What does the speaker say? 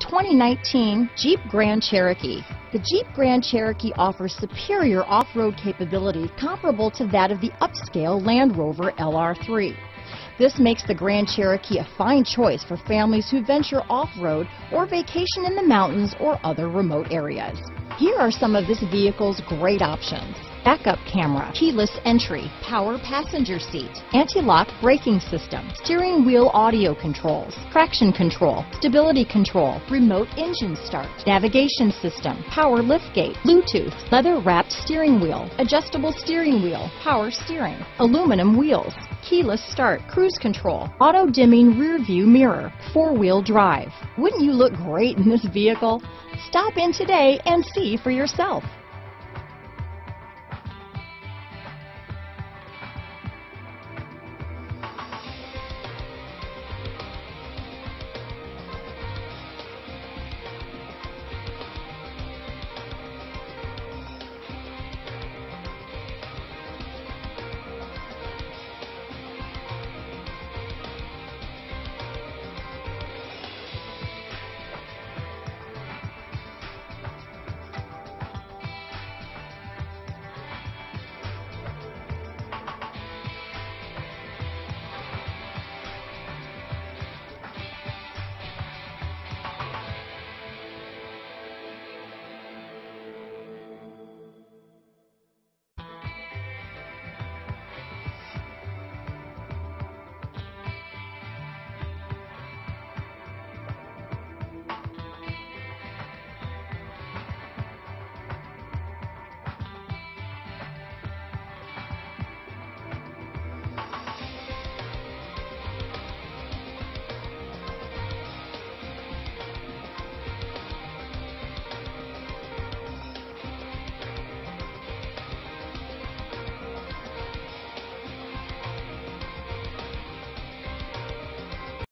2019 Jeep Grand Cherokee. The Jeep Grand Cherokee offers superior off-road capability comparable to that of the upscale Land Rover LR3. This makes the Grand Cherokee a fine choice for families who venture off-road or vacation in the mountains or other remote areas. Here are some of this vehicle's great options: backup camera, keyless entry, power passenger seat, anti-lock braking system, steering wheel audio controls, traction control, stability control, remote engine start, navigation system, power liftgate, Bluetooth, leather-wrapped steering wheel, adjustable steering wheel, power steering, aluminum wheels, keyless start, cruise control, auto-dimming rear-view mirror, four-wheel drive. Wouldn't you look great in this vehicle? Stop in today and see for yourself.